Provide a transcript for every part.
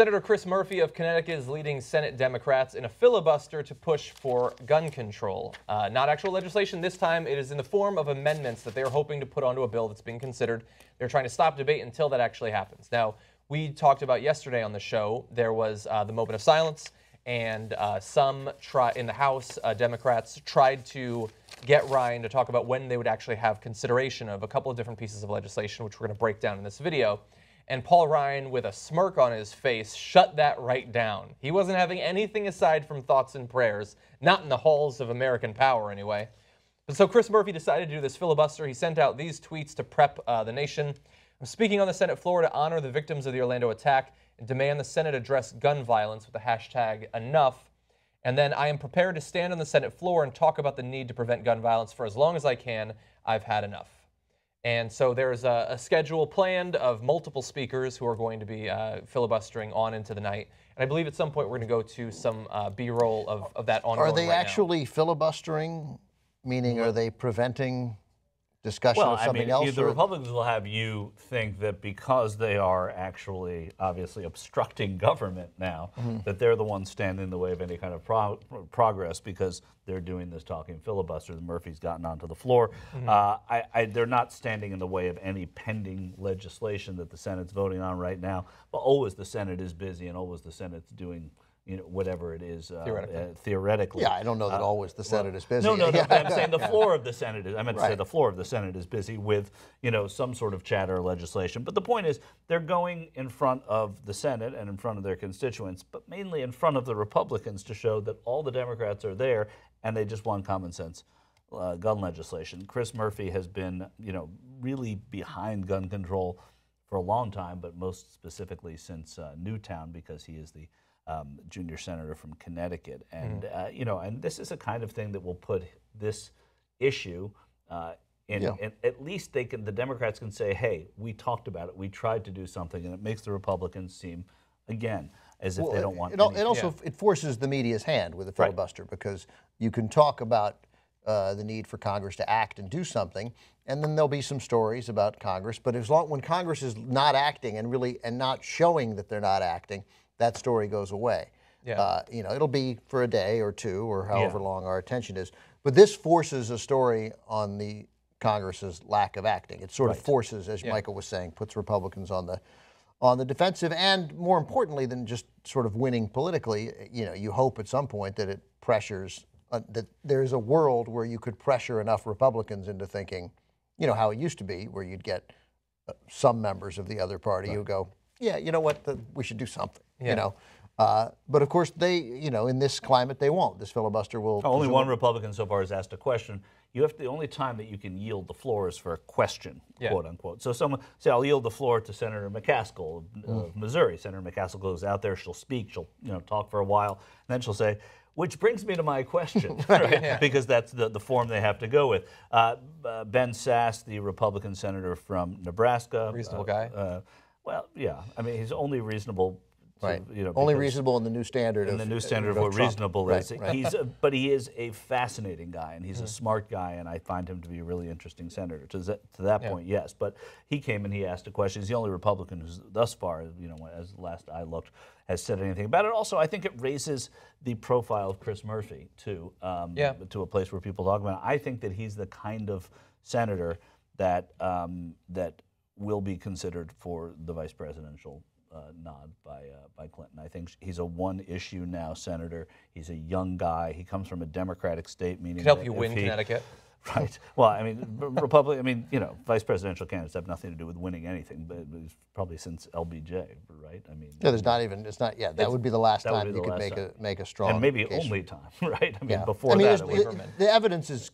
Senator Chris Murphy of Connecticut is leading Senate Democrats in a filibuster to push for gun control. Not actual legislation this time. It is in the form of amendments that they're hoping to put onto a bill that's being considered. They're trying to stop debate until that actually happens. Now, we talked about yesterday on the show, there was the moment of silence, and in the House, Democrats tried to get Ryan to talk about when they would actually have consideration of a couple of different pieces of legislation, which we're going to break down in this video. And Paul Ryan, with a smirk on his face, shut that right down. He wasn't having anything aside from thoughts and prayers, not in the halls of American power anyway. But so Chris Murphy decided to do this filibuster. He sent out these tweets to prep the nation. I'm speaking on the Senate floor to honor the victims of the Orlando attack and demand the Senate address gun violence with the hashtag #enough. And then I am prepared to stand on the Senate floor and talk about the need to prevent gun violence for as long as I can. I've had enough. And so there's a schedule planned of multiple speakers who are going to be filibustering on into the night. And I believe at some point we're going to go to some B-roll of that ongoing. Are they actually filibustering? Meaning, are they preventing discussion of something else? The Republicans will have you think that because they are actually obviously obstructing government now, that they're the ones standing in the way of any kind of progress because they're doing this talking filibuster. Murphy's gotten onto the floor. They're not standing in the way of any pending legislation that the Senate's voting on right now. But always the Senate is busy, and always the Senate's doing, you know, whatever it is, theoretically. Yeah, I don't know that always the Senate is busy. No, I'm saying the floor of the Senate is, I meant to say the floor of the Senate is busy with, you know, some sort of chatter or legislation. But the point is, they're going in front of the Senate and in front of their constituents, but mainly in front of the Republicans to show that all the Democrats are there and they just want common sense gun legislation. Chris Murphy has been, you know, really behind gun control for a long time, but most specifically since Newtown, because he is the junior senator from Connecticut, and you know, and this is a kind of thing that will put this issue in at least they can, the Democrats can say, hey, we talked about it, we tried to do something, and it makes the Republicans seem again as if they don't want to. It also it forces the media's hand with the filibuster, because you can talk about the need for Congress to act and do something, and then there'll be some stories about Congress. But as long when Congress is not acting and really not showing that they're not acting, that story goes away. Yeah. You know, it'll be for a day or two or however long our attention is. But this forces a story on the Congress's lack of acting. It sort of forces, as Michael was saying, puts Republicans on the defensive, and more importantly than just sort of winning politically, you know, you hope at some point that it pressures, that there is a world where you could pressure enough Republicans into thinking, you know, how it used to be, where you'd get some members of the other party who go, yeah, you know what, we should do something. You know, but of course they, you know, in this climate they won't. This filibuster will. Only one Republican so far has asked a question. You have to, the only time that you can yield the floor is for a question, quote unquote. So someone say, I'll yield the floor to Senator McCaskill of Missouri. Senator McCaskill goes out there, she'll speak, she'll talk for a while, and then she'll say, which brings me to my question, because that's the form they have to go with. Ben Sasse, the Republican senator from Nebraska, reasonable guy. Well, yeah, I mean, he's only reasonable. You know, only reasonable in the new standard. In the new standard of what Trump reasonable is. He's but he is a fascinating guy, and he's a smart guy, and I find him to be a really interesting senator. To that point, yes. But he came and he asked a question. He's the only Republican who's thus far, you know, as last I looked, has said anything about it. Also, I think it raises the profile of Chris Murphy too, to a place where people talk about it. I think that he's the kind of senator that that will be considered for the vice presidential nod by Clinton. I think he's a one-issue now senator. He's a young guy. He comes from a Democratic state, meaning could help you win Connecticut. Right. Well, I mean, Republican. I mean, you know, vice presidential candidates have nothing to do with winning anything, but probably since LBJ, right? I mean, no, there's not even. It's not. Yeah, that would be the last time you could make a strong and maybe only time, right? I mean, before that, the evidence is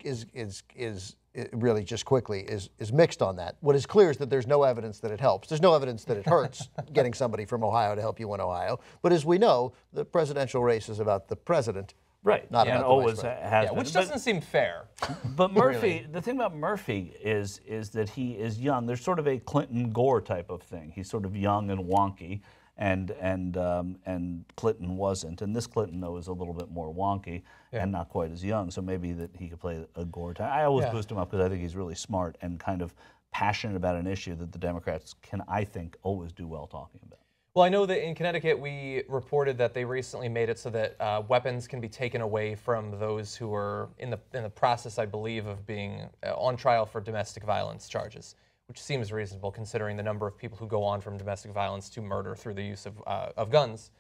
really just quickly is mixed on that. What is clear is that there's no evidence that it helps. There's no evidence that it hurts getting somebody from Ohio to help you win Ohio. But as we know, the presidential race is about the president. Right, not and always has been. Which doesn't seem fair. But Murphy, the thing about Murphy is that he is young. There's sort of a Clinton Gore type of thing. He's sort of young and wonky, and Clinton wasn't. And this Clinton, though, is a little bit more wonky and not quite as young. So maybe that he could play a Gore type. I always boost him up because I think he's really smart and kind of passionate about an issue that the Democrats can, I think, always do well talking about. Well, I know that in Connecticut, we reported that they recently made it so that weapons can be taken away from those who are in the process, I believe, of being on trial for domestic violence charges, which seems reasonable considering the number of people who go on from domestic violence to murder through the use of guns.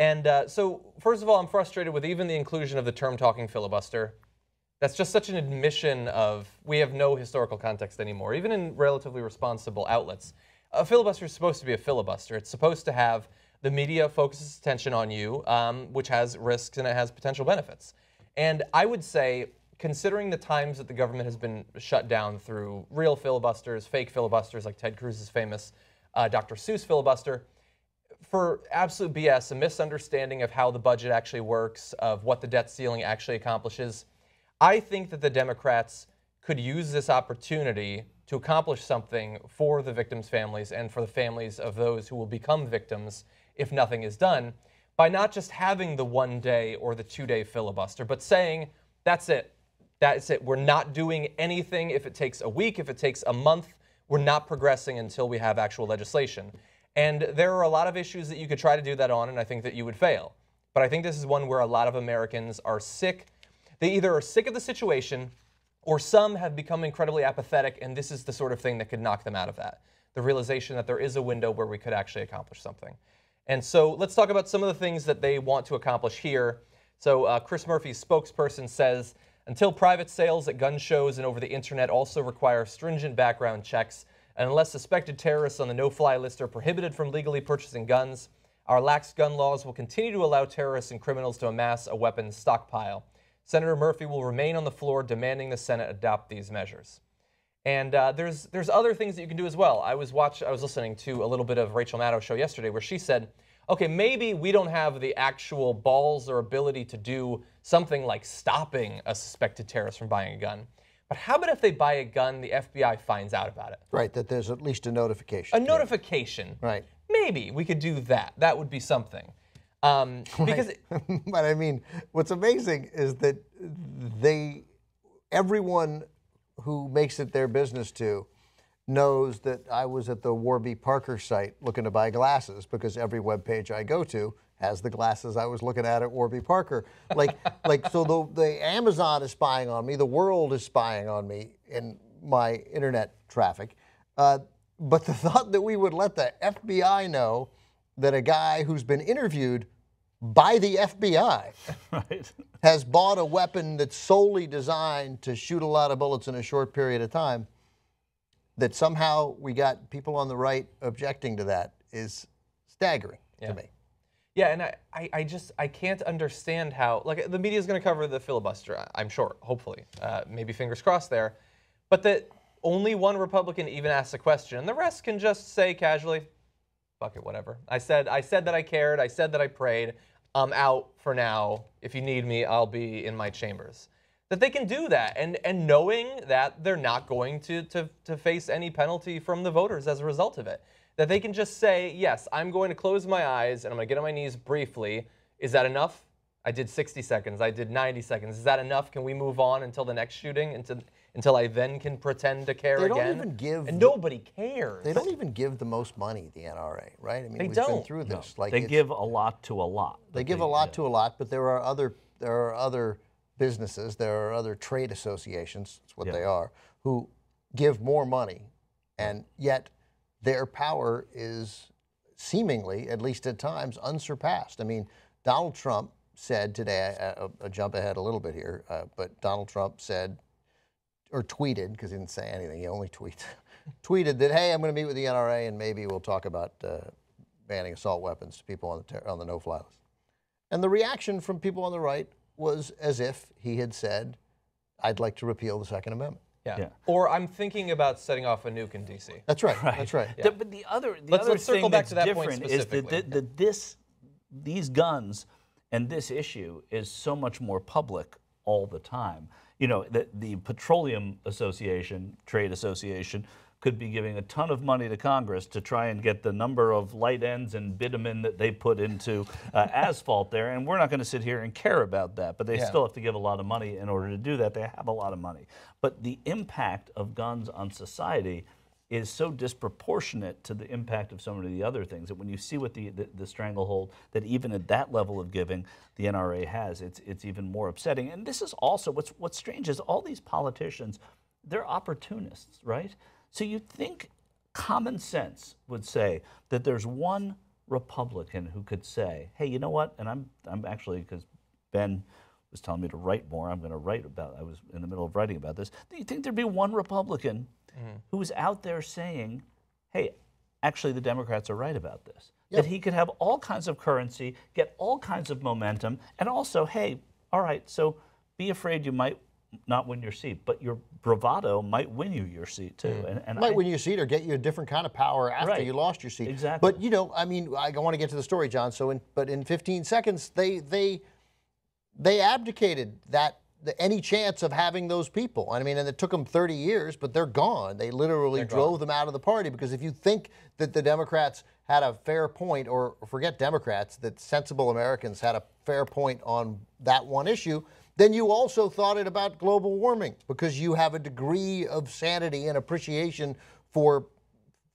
And so, first of all, I'm frustrated with even the inclusion of the term talking filibuster. That's just such an admission of we have no historical context anymore, even in relatively responsible outlets. A filibuster is supposed to be a filibuster. It's supposed to have the media focus its attention on you, which has risks and it has potential benefits. And I would say, considering the times that the government has been shut down through real filibusters, fake filibusters like Ted Cruz's famous Dr. Seuss filibuster, for absolute BS, a misunderstanding of how the budget actually works, of what the debt ceiling actually accomplishes, I think that the Democrats could use this opportunity to accomplish something for the victims' families and for the families of those who will become victims if nothing is done by not just having the one-day or the two-day filibuster, but saying, that's it, we're not doing anything if it takes a week, if it takes a month, we're not progressing until we have actual legislation. And there are a lot of issues that you could try to do that on, and I think that you would fail. But I think this is one where a lot of Americans are sick. They either are sick of the situation, or some have become incredibly apathetic, and this is the sort of thing that could knock them out of that. The realization that there is a window where we could actually accomplish something. And so let's talk about some of the things that they want to accomplish here. So Chris Murphy's spokesperson says, until private sales at gun shows and over the internet also require stringent background checks, and unless suspected terrorists on the no-fly list are prohibited from legally purchasing guns, our lax gun laws will continue to allow terrorists and criminals to amass a weapons stockpile. Senator Murphy will remain on the floor demanding the Senate adopt these measures. And there's other things that you can do as well. I was listening to a little bit of Rachel Maddow's show yesterday where she said, okay, maybe we don't have the actual balls or ability to do something like stopping a suspected terrorist from buying a gun. But how about if they buy a gun, the FBI finds out about it? Right, that there's at least a notification. A notification. Right. Maybe we could do that. That would be something. Because right. But I mean, what's amazing is that everyone who makes it their business to knows that I was at the Warby Parker site looking to buy glasses because every webpage I go to has the glasses I was looking at Warby Parker. Like, so the Amazon is spying on me, the world is spying on me in my internet traffic. But the thought that we would let the FBI know that a guy who's been interviewed by the FBI right. has bought a weapon that's solely designed to shoot a lot of bullets in a short period of time, that somehow we got people on the right objecting to that is staggering yeah. to me. Yeah, and I can't understand how, like, the media's gonna cover the filibuster, I'm sure, hopefully, maybe fingers crossed there, but that only one Republican even asks a question, and the rest can just say casually, fuck it, whatever. I said that I cared, I said that I prayed, I'm out for now, if you need me, I'll be in my chambers. That they can do that, and knowing that they're not going to face any penalty from the voters as a result of it. That they can just say, yes, I'm going to close my eyes and I'm going to get on my knees briefly. Is that enough? I did 60 seconds, I did 90 seconds. Is that enough? Can we move on until the next shooting, until I then can pretend to care again? They don't even give... And nobody cares. They don't even give the most money, the NRA, right? I mean, we've been through this. No. Like, they give a lot to a lot. They give a lot to a lot, but there are other businesses, there are other trade associations, that's what yep. they are, who give more money, and yet their power is seemingly, at least at times, unsurpassed. I mean, Donald Trump said today, I'll jump ahead a little bit here, but Donald Trump said, or tweeted, because he didn't say anything, he only tweets, tweeted that, hey, I'm going to meet with the NRA and maybe we'll talk about banning assault weapons to people on the no-fly list. And the reaction from people on the right was as if he had said, I'd like to repeal the Second Amendment. Yeah. yeah. Or I'm thinking about setting off a nuke in D.C. That's right. right. That's right. Yeah. But the other thing that's different is that these guns and this issue is so much more public all the time. You know, the Petroleum Association, Trade Association, could be giving a ton of money to Congress to try and get the number of light ends and bitumen that they put into asphalt there, and we're not going to sit here and care about that, but they yeah. still have to give a lot of money in order to do that. They have a lot of money. But the impact of guns on society is so disproportionate to the impact of so many of the other things that when you see what the stranglehold that even at that level of giving the NRA has, it's even more upsetting. And this is also what's strange is all these politicians, they're opportunists, right? So you'd think common sense would say that there's one Republican who could say, hey, you know what? And I'm actually, because Ben was telling me to write more, I'm going to write about, I was in the middle of writing about this. Do you think there'd be one Republican who's out there saying, hey, actually the Democrats are right about this? Yep. That he could have all kinds of currency, get all kinds of momentum, and also, hey, all right, so be afraid you might not win your seat, but your bravado might win you your seat too. And might win your seat or get you a different kind of power after you lost your seat. Exactly. But you know, I mean, I want to get to the story, John. So, in 15 seconds, they abdicated that any chance of having those people. I mean, and it took them 30 years, but they're gone. They literally drove them out of the party because if you think that the Democrats had a fair point, or forget Democrats, that sensible Americans had a fair point on that one issue, then you also thought it about global warming because you have a degree of sanity and appreciation for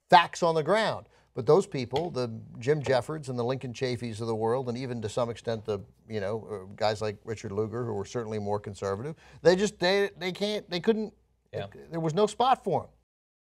facts on the ground. But those people, the Jim Jeffords and the Lincoln Chafees of the world, and even to some extent the, you know, guys like Richard Lugar, who were certainly more conservative, they just, they couldn't, there was no spot for them.